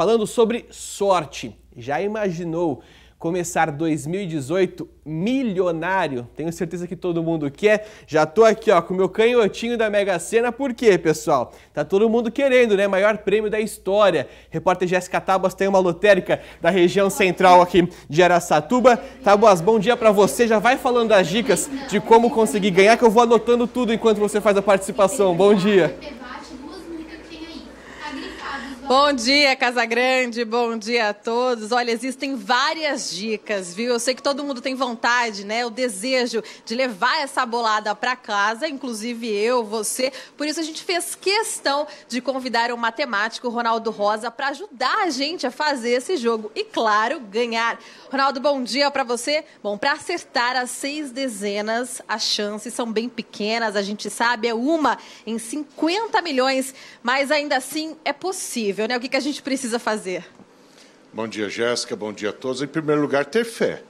falando sobre sorte. Já imaginou começar 2018 milionário? Tenho certeza que todo mundo quer. Já tô aqui, ó, com o meu canhotinho da Mega Sena. Por quê, pessoal? Tá todo mundo querendo, né? Maior prêmio da história. Repórter Jéssica Tábuas tem uma lotérica da região central aqui de Araçatuba. Tábuas, bom dia para você. Já vai falando as dicas de como conseguir ganhar, que eu vou anotando tudo enquanto você faz a participação. Bom dia. Bom dia, Casa Grande, bom dia a todos. Olha, existem várias dicas, viu? Eu sei que todo mundo tem vontade, né? O desejo de levar essa bolada para casa, inclusive eu, você. Por isso a gente fez questão de convidar o matemático Ronaldo Rosa para ajudar a gente a fazer esse jogo e, claro, ganhar. Ronaldo, bom dia para você. Bom, para acertar as 6 dezenas, as chances são bem pequenas, a gente sabe, é 1 em 50 milhões, mas ainda assim é possível. Né? O que a gente precisa fazer? Bom dia, Jéssica. Bom dia a todos. Em primeiro lugar, ter fé.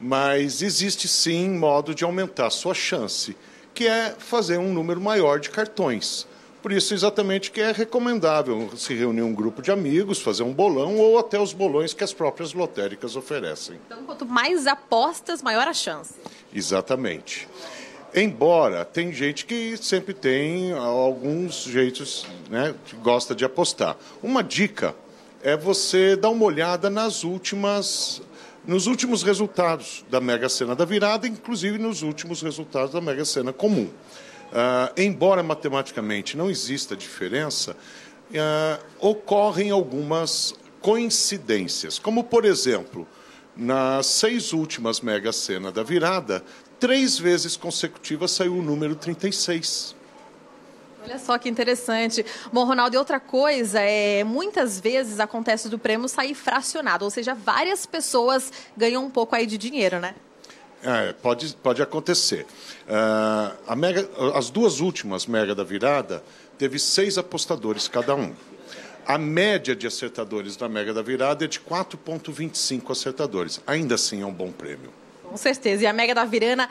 Mas existe, sim, modo de aumentar a sua chance, que é fazer um número maior de cartões. Por isso, exatamente, que é recomendável se reunir um grupo de amigos, fazer um bolão ou até os bolões que as próprias lotéricas oferecem. Então, quanto mais apostas, maior a chance. Exatamente. Embora tem gente que sempre tem alguns jeitos, né, que gosta de apostar. Uma dica é você dar uma olhada nos últimos resultados da Mega Sena da Virada, inclusive nos últimos resultados da Mega Sena comum. Embora matematicamente não exista diferença, ocorrem algumas coincidências. Como, por exemplo, nas 6 últimas Mega Sena da Virada, 3 vezes consecutivas saiu o número 36. Olha só que interessante. Bom, Ronaldo, e outra coisa, muitas vezes acontece do prêmio sair fracionado, ou seja, várias pessoas ganham um pouco aí de dinheiro, né? É, pode acontecer. As 2 últimas Mega da Virada teve 6 apostadores cada um. A média de acertadores da Mega da Virada é de 4,25 acertadores. Ainda assim é um bom prêmio. Com certeza. E a Mega da Virada,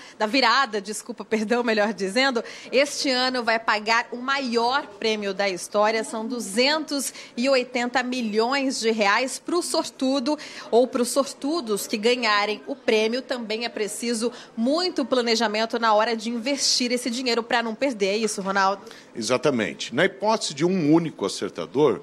melhor dizendo, este ano vai pagar o maior prêmio da história. São 280 milhões de reais para o sortudo ou para os sortudos que ganharem o prêmio. Também é preciso muito planejamento na hora de investir esse dinheiro para não perder. É isso, Ronaldo? Exatamente. Na hipótese de um único acertador,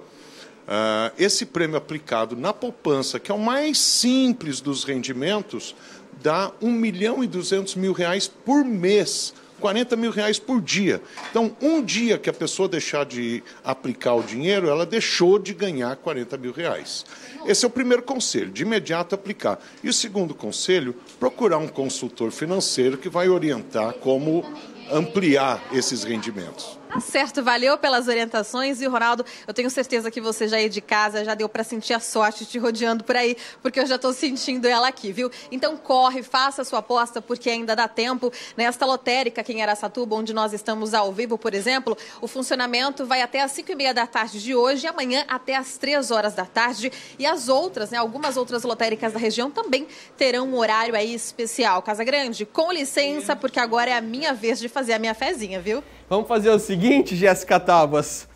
esse prêmio aplicado na poupança, que é o mais simples dos rendimentos, dá R$1.200.000 por mês, R$40.000 por dia. Então, um dia que a pessoa deixar de aplicar o dinheiro, ela deixou de ganhar R$40.000. Esse é o primeiro conselho, de imediato aplicar. E o segundo conselho, procurar um consultor financeiro que vai orientar como ampliar esses rendimentos. Tá certo, valeu pelas orientações. E, Ronaldo, eu tenho certeza que você já é de casa, já deu para sentir a sorte te rodeando por aí, porque eu já estou sentindo ela aqui, viu? Então corre, faça a sua aposta, porque ainda dá tempo. Nesta lotérica aqui em Araçatuba, onde nós estamos ao vivo, por exemplo, o funcionamento vai até às 5h30 da tarde de hoje, e amanhã até às 3h da tarde. E as outras, né, algumas outras lotéricas da região também terão um horário aí especial. Casa Grande, com licença, porque agora é a minha vez de fazer a minha fezinha, viu? Vamos fazer o seguinte, Jéssica Tábuas.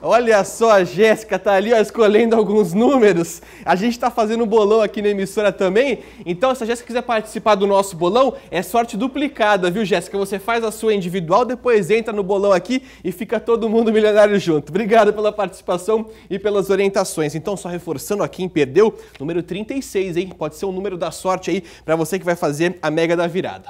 Olha só, a Jéssica tá ali, ó, escolhendo alguns números. A gente tá fazendo um bolão aqui na emissora também. Então, se a Jéssica quiser participar do nosso bolão, é sorte duplicada, viu, Jéssica? Você faz a sua individual, depois entra no bolão aqui e fica todo mundo milionário junto. Obrigado pela participação e pelas orientações. Então, só reforçando aqui, quem perdeu, número 36, hein? Pode ser o número da sorte aí para você que vai fazer a Mega da Virada.